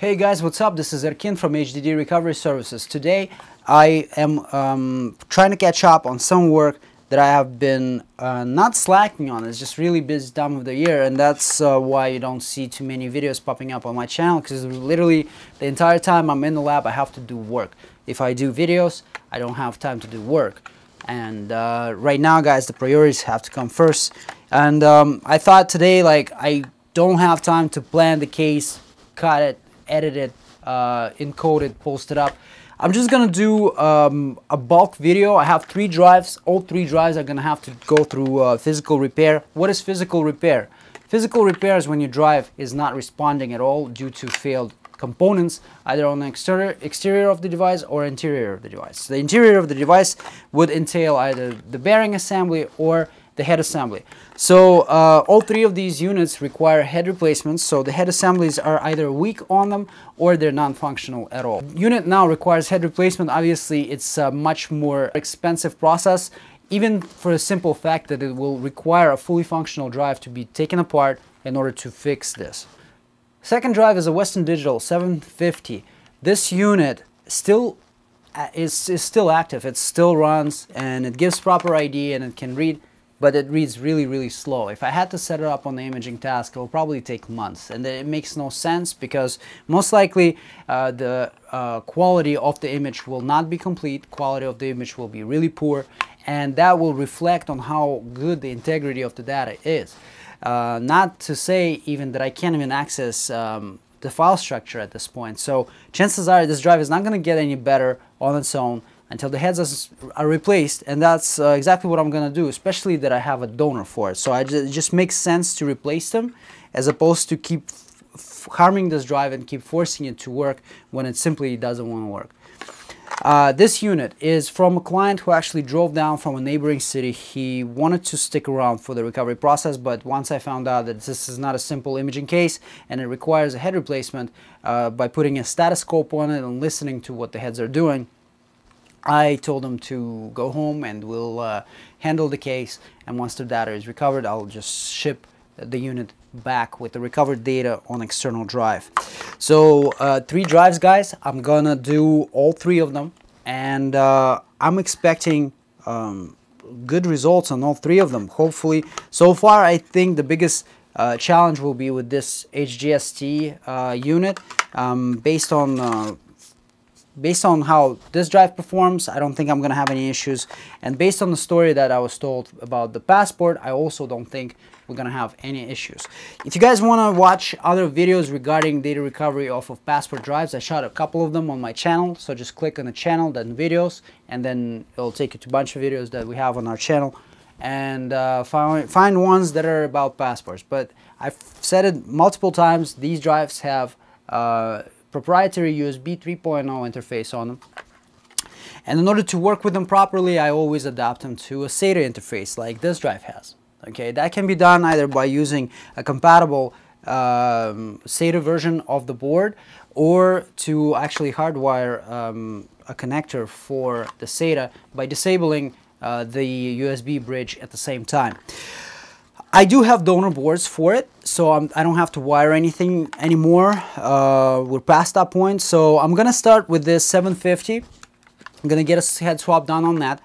Hey guys, what's up? This is Erkin from HDD Recovery Services. Today I am trying to catch up on some work that I have been not slacking on. It's just really busy time of the year, and that's why you don't see too many videos popping up on my channel, because literally the entire time I'm in the lab I have to do work. If I do videos, I don't have time to do work. And right now, guys, the priorities have to come first. And I thought today, like, I don't have time to plan the case, cut it, edit it, encode it, post it up. I'm just gonna do a bulk video. I have 3 drives. All 3 drives are gonna have to go through physical repair. What is physical repair? Physical repair is when your drive is not responding at all due to failed components, either on the exterior of the device or interior of the device. The interior of the device would entail either the bearing assembly or the head assembly. So all 3 of these units require head replacements, so the head assemblies are either weak on them or they're non-functional at all. Unit now requires head replacement. Obviously it's a much more expensive process, even for the simple fact that it will require a fully functional drive to be taken apart in order to fix this. Second drive is a Western Digital 750. This unit still is still active. It still runs and it gives proper ID and it can read, but it reads really, really slow. If I had to set it up on the imaging task, it will probably take months, and it makes no sense because most likely the quality of the image will not be complete, quality of the image will be really poor, and that will reflect on how good the integrity of the data is. Not to say even that I can't even access the file structure at this point, so chances are this drive is not gonna get any better on its own until the heads are replaced, and that's exactly what I'm gonna do, especially that I have a donor for it. So it just makes sense to replace them as opposed to keep harming this drive and keep forcing it to work when it simply doesn't want to work. This unit is from a client who actually drove down from a neighboring city. He wanted to stick around for the recovery process, but once I found out that this is not a simple imaging case and it requires a head replacement by putting a statoscope on it and listening to what the heads are doing, I told him to go home and we'll handle the case, and once the data is recovered, I'll just ship the unit back with the recovered data on external drive. So 3 drives, guys. I'm gonna do all 3 of them, and I'm expecting good results on all 3 of them, hopefully. So far, I think the biggest challenge will be with this HGST unit. Based on how this drive performs, I don't think I'm gonna have any issues, and based on the story that I was told about the passport, I also don't think we're gonna have any issues. If you guys want to watch other videos regarding data recovery off of passport drives, I shot a couple of them on my channel, so just click on the channel, then videos, and then it'll take you to a bunch of videos that we have on our channel, and find ones that are about passports. But I've said it multiple times, these drives have proprietary USB 3.0 interface on them, and in order to work with them properly, I always adapt them to a SATA interface like this drive has. Okay, that can be done either by using a compatible SATA version of the board, or to actually hardwire a connector for the SATA by disabling the USB bridge at the same time. I do have donor boards for it, so I don't have to wire anything anymore. We're past that point, so I'm gonna start with this 750. I'm gonna get a head swap done on that.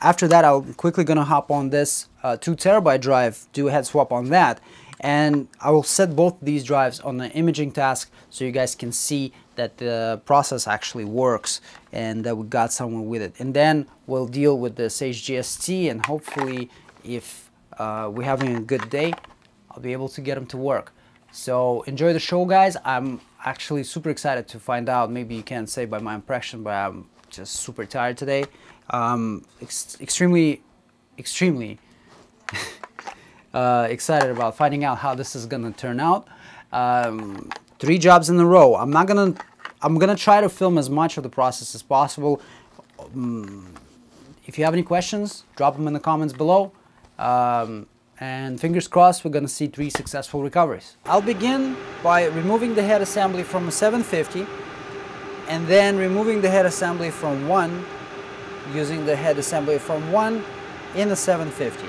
After that, I'm quickly gonna hop on this 2 terabyte drive, do a head swap on that, and I will set both these drives on the imaging task so you guys can see that the process actually works and that we got someone with it. And then we'll deal with this HGST, and hopefully, if we're having a good day, I'll be able to get them to work. So enjoy the show, guys. I'm actually super excited to find out. Maybe you can't say by my impression, but I'm just super tired today. Extremely excited about finding out how this is gonna turn out. 3 jobs in a row. I'm gonna try to film as much of the process as possible. If you have any questions, drop them in the comments below. And fingers crossed we're gonna see 3 successful recoveries. I'll begin by removing the head assembly from a 750, and then removing the head assembly from one, using the head assembly from one in the 750.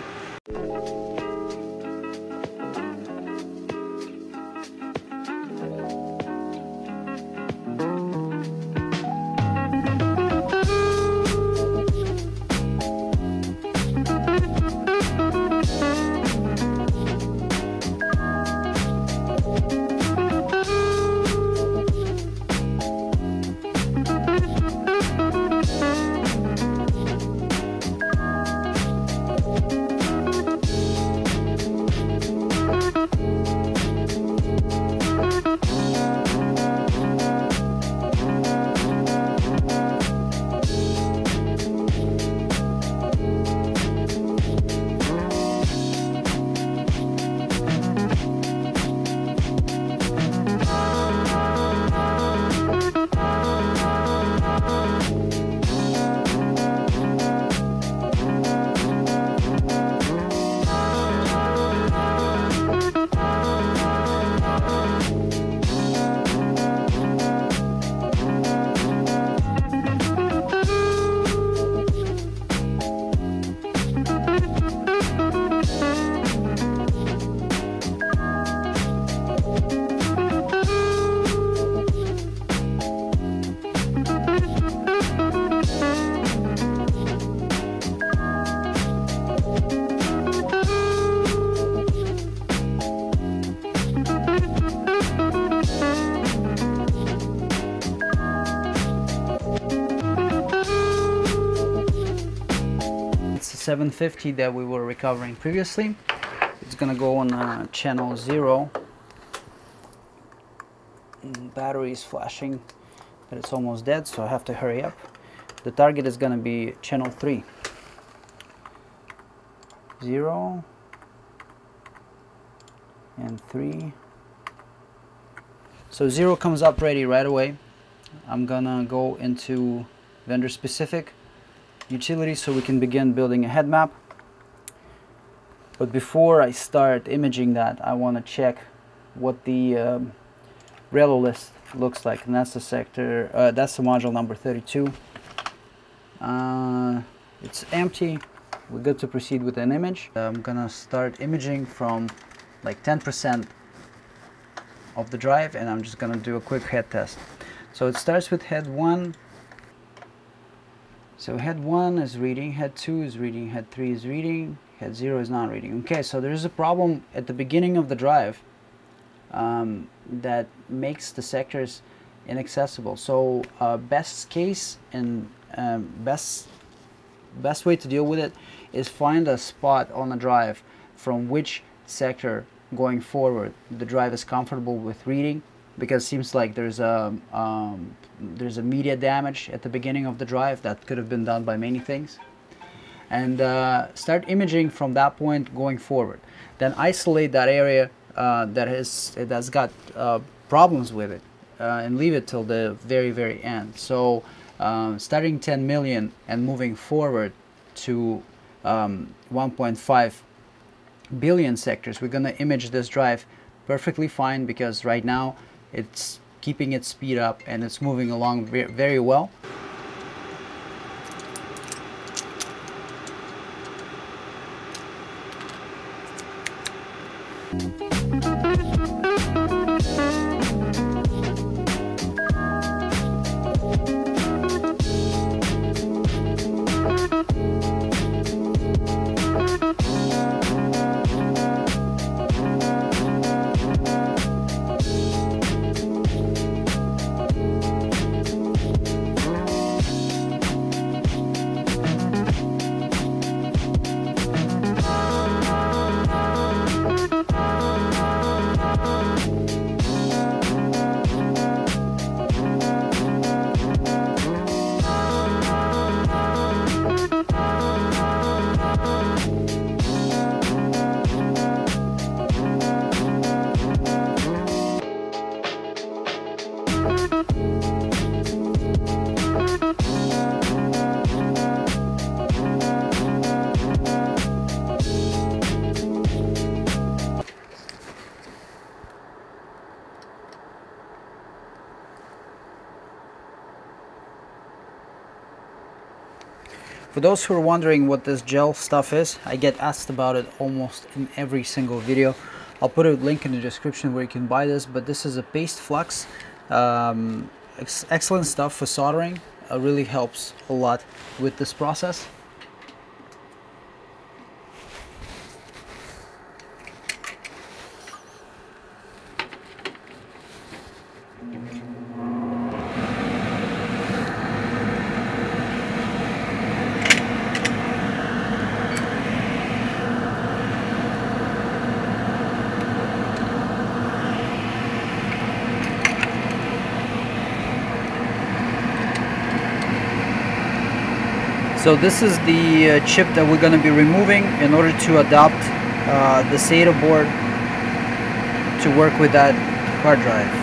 750 that we were recovering previously. It's gonna go on channel 0. Battery is flashing, but it's almost dead, so I have to hurry up. The target is gonna be channel 3. 0 and 3. So 0 comes up ready right away. I'm gonna go into vendor specific utility so we can begin building a head map. But before I start imaging that, I want to check what the Relo list looks like, and that's the sector, that's the module number 32. It's empty. We're good to proceed with an image. I'm gonna start imaging from like 10% of the drive, and I'm just gonna do a quick head test. So it starts with head 1. So head 1 is reading, head 2 is reading, head 3 is reading, head 0 is not reading. Okay, so there is a problem at the beginning of the drive that makes the sectors inaccessible. So best case and best way to deal with it is find a spot on the drive from which sector going forward the drive is comfortable with reading, because it seems like there's a media damage at the beginning of the drive that could have been done by many things, and start imaging from that point going forward. Then isolate that area that's got problems with it and leave it till the very end. So starting 10 million and moving forward to 1.5 billion sectors, we're gonna image this drive perfectly fine, because right now it's keeping its speed up and it's moving along very well. For those who are wondering what this gel stuff is, I get asked about it almost in every single video. I'll put a link in the description where you can buy this, but this is a paste flux. Excellent stuff for soldering. It really helps a lot with this process. So this is the chip that we're going to be removing in order to adopt the SATA board to work with that hard drive.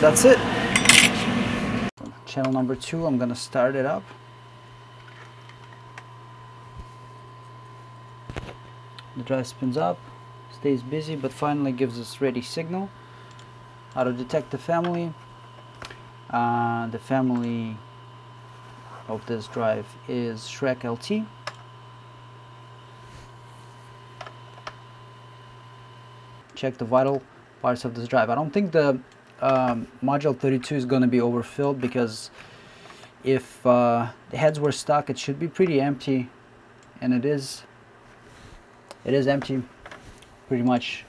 that's it. Channel number 2, I'm gonna start it up. The drive spins up, stays busy, but finally gives us ready signal. How to detect the family. The family of this drive is Shrek LT. Check the vital parts of this drive. I don't think the module 32 is going to be overfilled, because if the heads were stuck, it should be pretty empty, and it is empty pretty much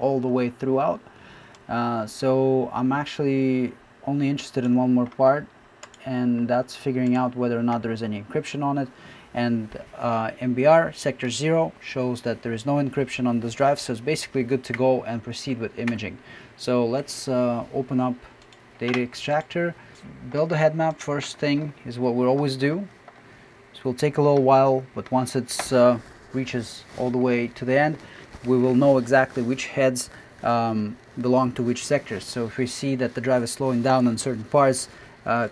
all the way throughout. So I'm actually only interested in one more part, and that's figuring out whether or not there is any encryption on it. And MBR sector 0 shows that there is no encryption on this drive, so it's basically good to go and proceed with imaging. So let's open up Data Extractor, build a head map. First thing is what we always do. This will take a little while, but once it reaches all the way to the end, we will know exactly which heads belong to which sectors. So if we see that the drive is slowing down on certain parts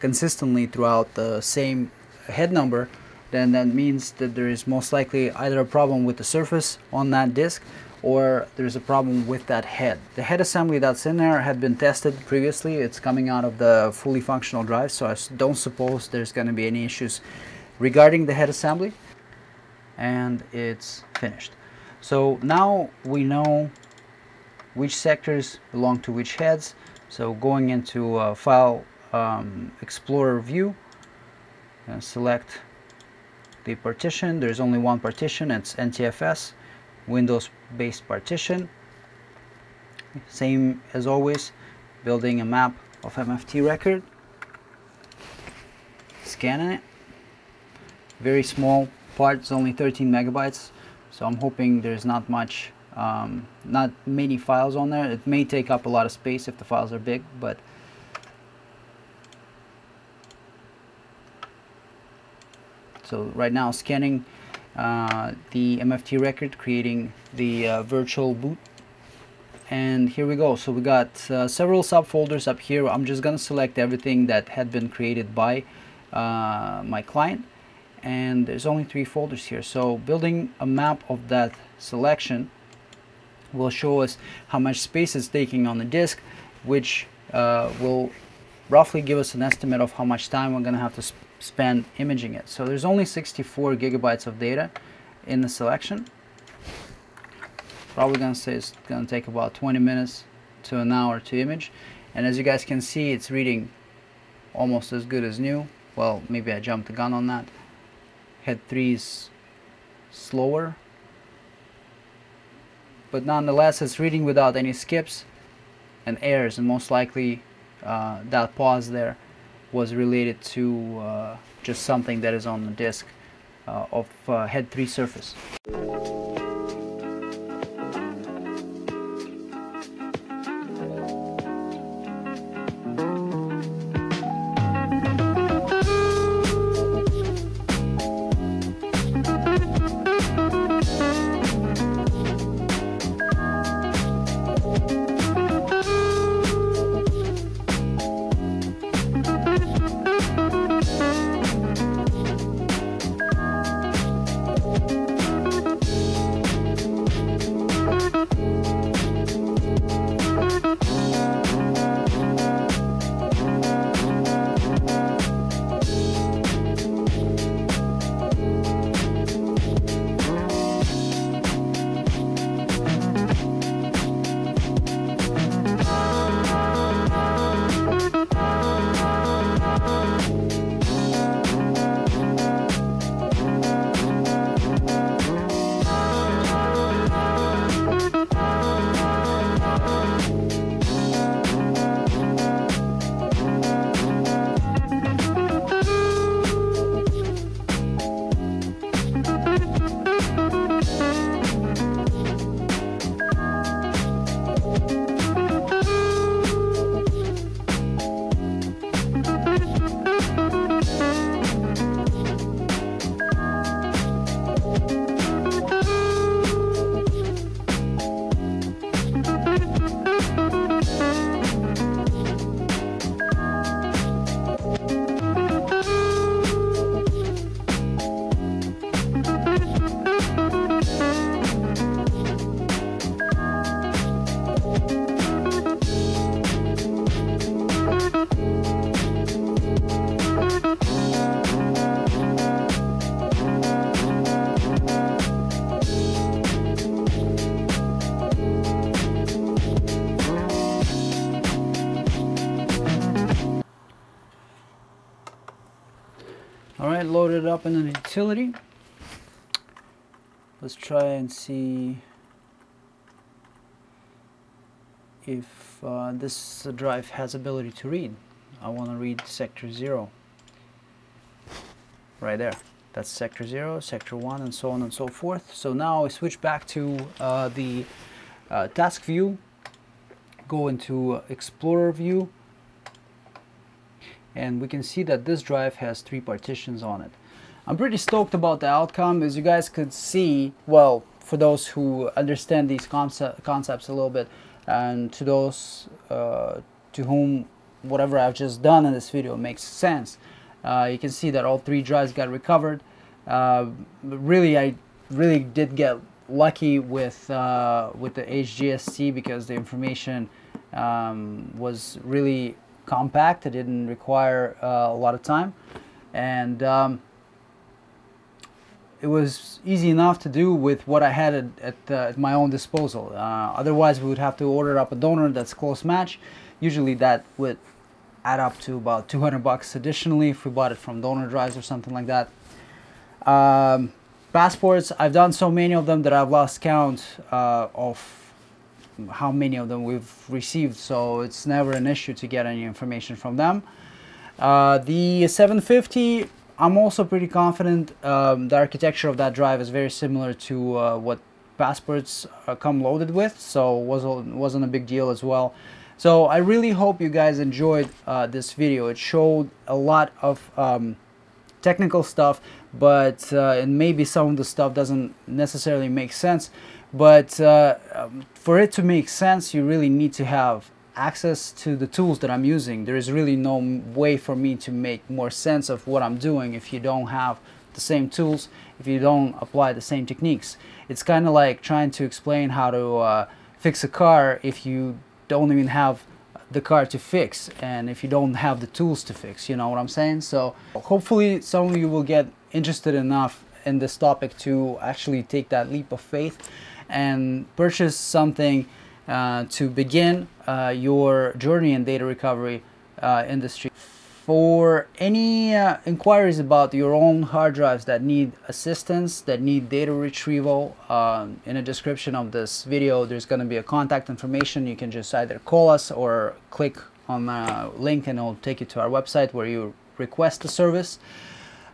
consistently throughout the same head number, then that means that there is most likely either a problem with the surface on that disk, or there's a problem with that head. The head assembly that's in there had been tested previously. It's coming out of the fully functional drive, so I don't suppose there's going to be any issues regarding the head assembly. And it's finished. So now we know which sectors belong to which heads. So going into File Explorer View, and select the partition. There's only one partition, it's NTFS, Windows based partition. Same as always, building a map of MFT record, scanning it. Very small part, it's only 13 megabytes, so I'm hoping there's not much, not many files on there. It may take up a lot of space if the files are big, but so right now scanning the MFT record, creating the virtual boot, and here we go. So we got several subfolders up here. I'm just gonna select everything that had been created by my client, and there's only 3 folders here. So building a map of that selection will show us how much space it's taking on the disk, which will roughly give us an estimate of how much time we're gonna have to spend imaging it. So there's only 64 gigabytes of data in the selection. Probably gonna say it's gonna take about 20 minutes to an hour to image, and as you guys can see, it's reading almost as good as new. Well, maybe I jumped the gun on that. Head 3 is slower, but nonetheless it's reading without any skips and errors, and most likely that pause there was related to just something that is on the disk of head 3 surface. might load it up in an utility. Let's try and see if this drive has ability to read. I want to read sector 0. Right there. That's sector 0, sector 1, and so on and so forth. So now I switch back to the task view, go into Explorer view, and we can see that this drive has 3 partitions on it. I'm pretty stoked about the outcome. As you guys could see, well, for those who understand these concepts a little bit, and to those to whom whatever I've just done in this video makes sense, you can see that all 3 drives got recovered. I really did get lucky with the HGST because the information was really compact. It didn't require a lot of time, and it was easy enough to do with what I had at my own disposal. Otherwise we would have to order up a donor that's close match. Usually that would add up to about $200 additionally if we bought it from donor drives or something like that. Passports, I've done so many of them that I've lost count of how many of them we've received, so it's never an issue to get any information from them. The 750, I'm also pretty confident the architecture of that drive is very similar to what passports come loaded with, so wasn't a big deal as well. So I really hope you guys enjoyed this video. It showed a lot of technical stuff, but and maybe some of the stuff doesn't necessarily make sense. But for it to make sense, you really need to have access to the tools that I'm using. There is really no way for me to make more sense of what I'm doing if you don't have the same tools, if you don't apply the same techniques. It's kind of like trying to explain how to fix a car if you don't even have the car to fix, and if you don't have the tools to fix, you know what I'm saying? So hopefully some of you will get interested enough in this topic to actually take that leap of faith and purchase something to begin your journey in data recovery industry. For any inquiries about your own hard drives that need assistance, that need data retrieval, in the description of this video there's going to be a contact information. You can just either call us or click on a link and it'll take you to our website where you request the service.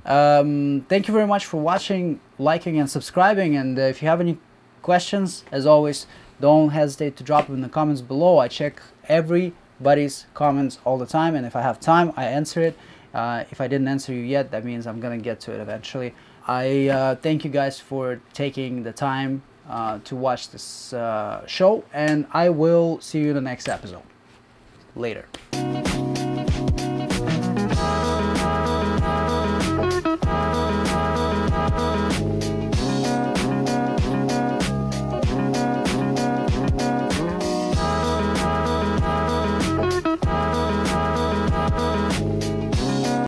Thank you very much for watching, liking and subscribing, and if you have any questions, as always, don't hesitate to drop them in the comments below. I check everybody's comments all the time, and if I have time I answer it. If I didn't answer you yet, that means I'm gonna get to it eventually. I thank you guys for taking the time to watch this show, and I will see you in the next episode. Later.